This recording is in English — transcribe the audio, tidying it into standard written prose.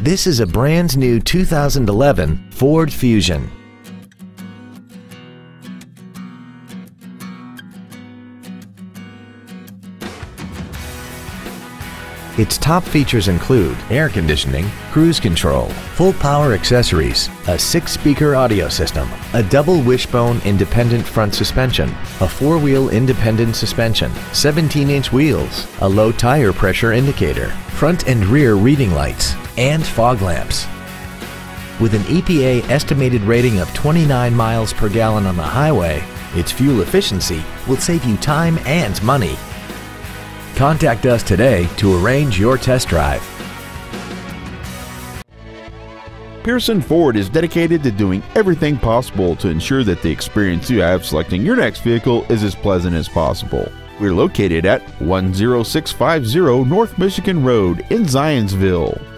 This is a brand new 2011 Ford Fusion. Its top features include air conditioning, cruise control, full power accessories, a 6-speaker audio system, a double wishbone independent front suspension, a 4-wheel independent suspension, 17-inch wheels, a low tire pressure indicator, front and rear reading lights, and fog lamps. With an EPA estimated rating of 29 miles per gallon on the highway, its fuel efficiency will save you time and money. Contact us today to arrange your test drive. Pearson Ford is dedicated to doing everything possible to ensure that the experience you have selecting your next vehicle is as pleasant as possible. We're located at 10650 North Michigan Road in Zionsville.